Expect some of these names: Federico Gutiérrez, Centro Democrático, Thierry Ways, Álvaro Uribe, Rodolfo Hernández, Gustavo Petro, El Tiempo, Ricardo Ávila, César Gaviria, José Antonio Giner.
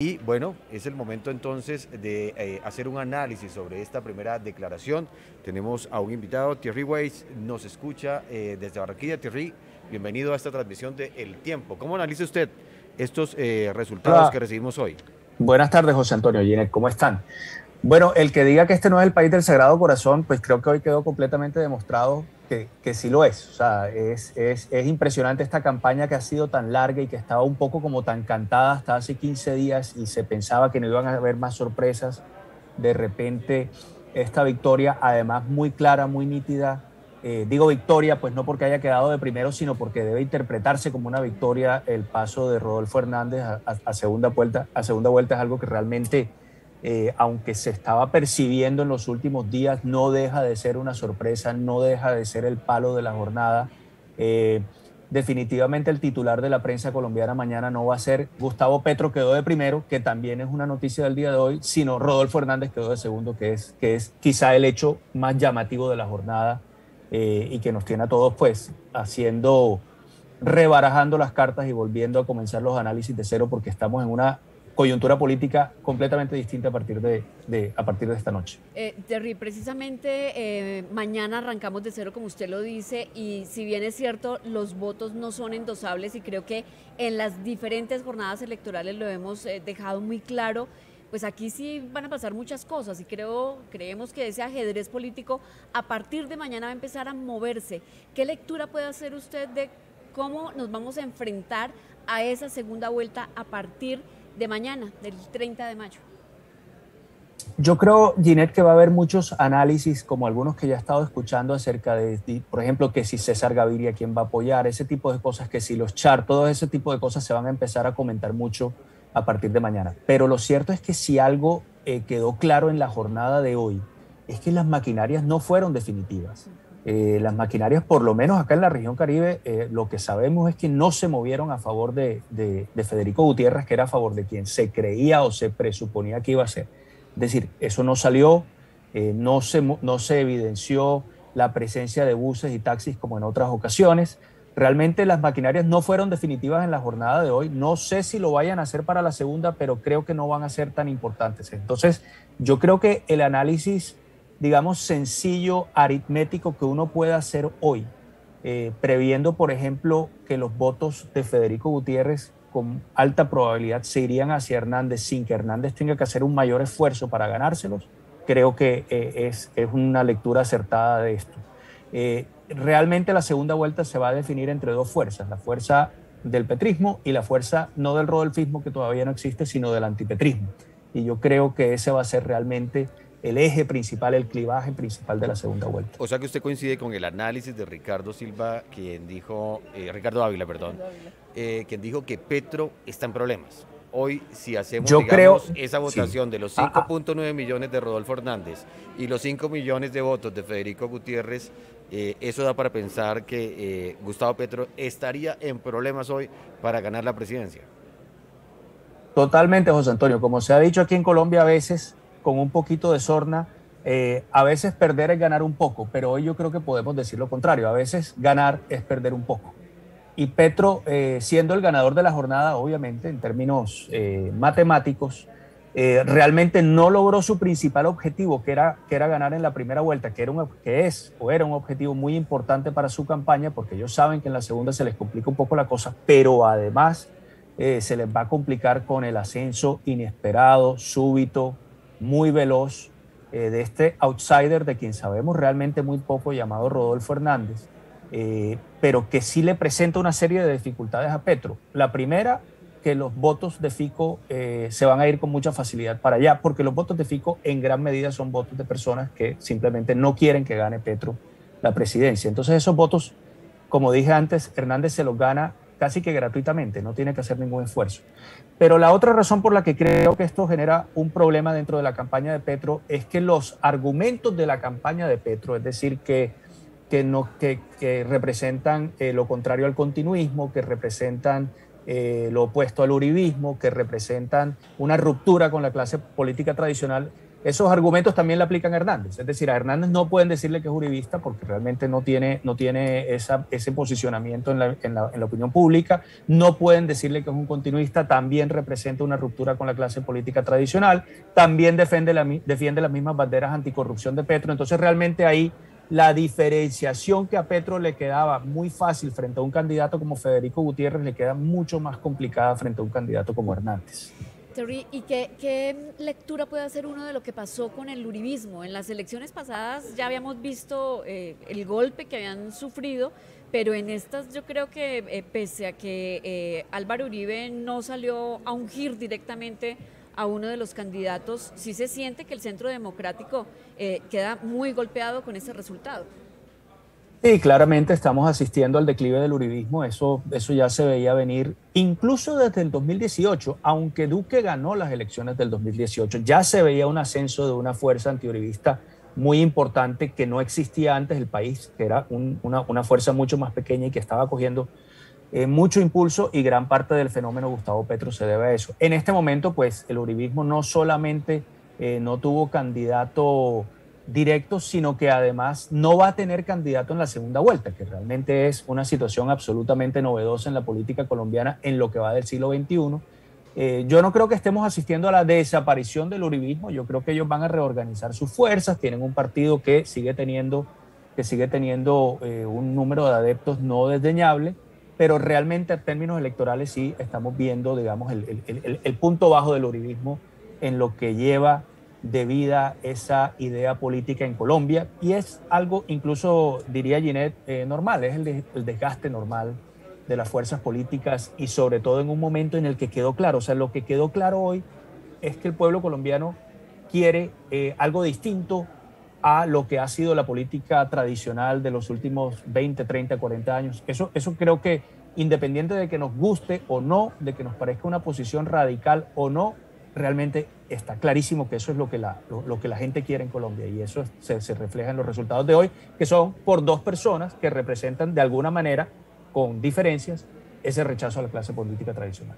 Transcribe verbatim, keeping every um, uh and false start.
Y bueno, es el momento entonces de eh, hacer un análisis sobre esta primera declaración. Tenemos a un invitado, Thierry Ways, nos escucha eh, desde Barranquilla. Thierry, bienvenido a esta transmisión de El Tiempo. ¿Cómo analiza usted estos eh, resultados Hola. que recibimos hoy? Buenas tardes, José Antonio Giner, ¿cómo están? Bueno, el que diga que este no es el país del Sagrado Corazón, pues creo que hoy quedó completamente demostrado que, que sí lo es. O sea, es, es, es impresionante esta campaña que ha sido tan larga y que estaba un poco como tan cantada hasta hace quince días y se pensaba que no iban a haber más sorpresas. De repente, esta victoria, además muy clara, muy nítida. Eh, digo victoria, pues no porque haya quedado de primero, sino porque debe interpretarse como una victoria el paso de Rodolfo Hernández a, a, a segunda vuelta. A segunda vuelta es algo que realmente... Eh, aunque se estaba percibiendo en los últimos días, no deja de ser una sorpresa, no deja de ser el palo de la jornada. Eh, definitivamente el titular de la prensa colombiana mañana no va a ser Gustavo Petro quedó de primero, que también es una noticia del día de hoy, sino Rodolfo Hernández quedó de segundo, que es, que es quizá el hecho más llamativo de la jornada eh, y que nos tiene a todos pues haciendo, rebarajando las cartas y volviendo a comenzar los análisis de cero, porque estamos en una coyuntura política completamente distinta a partir de, de, a partir de esta noche. Eh, Thierry, precisamente eh, mañana arrancamos de cero, como usted lo dice, y si bien es cierto, los votos no son endosables y creo que en las diferentes jornadas electorales lo hemos eh, dejado muy claro, pues aquí sí van a pasar muchas cosas y creo, creemos que ese ajedrez político a partir de mañana va a empezar a moverse. ¿Qué lectura puede hacer usted de cómo nos vamos a enfrentar a esa segunda vuelta a partir de de mañana, del treinta de mayo? Yo creo, Ginette, que va a haber muchos análisis, como algunos que ya he estado escuchando acerca de, por ejemplo, que si César Gaviria, quién va a apoyar, ese tipo de cosas, que si los char, todo ese tipo de cosas se van a empezar a comentar mucho a partir de mañana. Pero lo cierto es que si algo eh, quedó claro en la jornada de hoy, es que las maquinarias no fueron definitivas. Eh, las maquinarias, por lo menos acá en la región Caribe, eh, lo que sabemos es que no se movieron a favor de, de, de Federico Gutiérrez, que era a favor de quien se creía o se presuponía que iba a ser. Es decir, eso no salió, eh, no se, no se evidenció la presencia de buses y taxis como en otras ocasiones. Realmente las maquinarias no fueron definitivas en la jornada de hoy. No sé si lo vayan a hacer para la segunda, pero creo que no van a ser tan importantes. Entonces, yo creo que el análisis, digamos, sencillo, aritmético que uno pueda hacer hoy, eh, previendo, por ejemplo, que los votos de Federico Gutiérrez con alta probabilidad se irían hacia Hernández sin que Hernández tenga que hacer un mayor esfuerzo para ganárselos, creo que eh, es, es una lectura acertada de esto. Eh, realmente la segunda vuelta se va a definir entre dos fuerzas, la fuerza del petrismo y la fuerza no del rodolfismo, que todavía no existe, sino del antipetrismo. Y yo creo que ese va a ser realmente el eje principal, el clivaje principal de la segunda vuelta. O sea que usted coincide con el análisis de Ricardo Silva, quien dijo, eh, Ricardo Ávila, perdón, Ricardo Ávila. Eh, quien dijo que Petro está en problemas. Hoy, si hacemos Yo digamos, creo, esa votación sí. de los cinco punto nueve millones de Rodolfo Hernández y los cinco millones de votos de Federico Gutiérrez, eh, eso da para pensar que eh, Gustavo Petro estaría en problemas hoy para ganar la presidencia. Totalmente, José Antonio. Como se ha dicho aquí en Colombia a veces, con un poquito de sorna, eh, a veces perder es ganar un poco, pero hoy yo creo que podemos decir lo contrario, a veces ganar es perder un poco. Y Petro, eh, siendo el ganador de la jornada, obviamente, en términos eh, matemáticos, eh, realmente no logró su principal objetivo, que era, que era ganar en la primera vuelta, que, era un, que es o era un objetivo muy importante para su campaña, porque ellos saben que en la segunda se les complica un poco la cosa, pero además eh, se les va a complicar con el ascenso inesperado, súbito, muy veloz eh, de este outsider de quien sabemos realmente muy poco, llamado Rodolfo Hernández, eh, pero que sí le presenta una serie de dificultades a Petro. La primera, que los votos de Fico eh, se van a ir con mucha facilidad para allá, porque los votos de Fico en gran medida son votos de personas que simplemente no quieren que gane Petro la presidencia. Entonces esos votos, como dije antes, Hernández se los gana casi que gratuitamente, no tiene que hacer ningún esfuerzo. Pero la otra razón por la que creo que esto genera un problema dentro de la campaña de Petro es que los argumentos de la campaña de Petro, es decir, que, que, no, que, que representan eh, lo contrario al continuismo, que representan eh, lo opuesto al uribismo, que representan una ruptura con la clase política tradicional, Esos argumentos también le aplican a Hernández. Es decir, a Hernández no pueden decirle que es uribista porque realmente no tiene, no tiene esa, ese posicionamiento en la, en, la, en la opinión pública. No pueden decirle que es un continuista. También representa una ruptura con la clase política tradicional. También defiende, la, defiende las mismas banderas anticorrupción de Petro. Entonces, realmente ahí la diferenciación que a Petro le quedaba muy fácil frente a un candidato como Federico Gutiérrez le queda mucho más complicada frente a un candidato como Hernández. ¿Y qué, qué lectura puede hacer uno de lo que pasó con el uribismo? En las elecciones pasadas ya habíamos visto eh, el golpe que habían sufrido, pero en estas yo creo que eh, pese a que eh, Álvaro Uribe no salió a ungir directamente a uno de los candidatos, sí se siente que el Centro Democrático eh, queda muy golpeado con ese resultado. Sí, claramente estamos asistiendo al declive del uribismo, eso, eso ya se veía venir incluso desde el dos mil dieciocho, aunque Duque ganó las elecciones del dos mil dieciocho, ya se veía un ascenso de una fuerza antiuribista muy importante que no existía antes en el país, que era un, una, una fuerza mucho más pequeña y que estaba cogiendo eh, mucho impulso, y gran parte del fenómeno Gustavo Petro se debe a eso. En este momento, pues, el uribismo no solamente eh, no tuvo candidato directo, sino que además no va a tener candidato en la segunda vuelta, que realmente es una situación absolutamente novedosa en la política colombiana en lo que va del siglo veintiuno. Eh, yo no creo que estemos asistiendo a la desaparición del uribismo, yo creo que ellos van a reorganizar sus fuerzas, tienen un partido que sigue teniendo, que sigue teniendo eh, un número de adeptos no desdeñable, pero realmente en términos electorales sí estamos viendo, digamos, el, el, el, el punto bajo del uribismo en lo que lleva de vida esa idea política en Colombia, y es algo, incluso diría Ginet, eh, normal, es el, de, el desgaste normal de las fuerzas políticas, y sobre todo en un momento en el que quedó claro, o sea, lo que quedó claro hoy es que el pueblo colombiano quiere eh, algo distinto a lo que ha sido la política tradicional de los últimos veinte, treinta, cuarenta años. Eso, eso creo que, independiente de que nos guste o no, de que nos parezca una posición radical o no, realmente está clarísimo que eso es lo que la, lo, lo que la gente quiere en Colombia, y eso se, se refleja en los resultados de hoy, que son por dos personas que representan de alguna manera, con diferencias, ese rechazo a la clase política tradicional.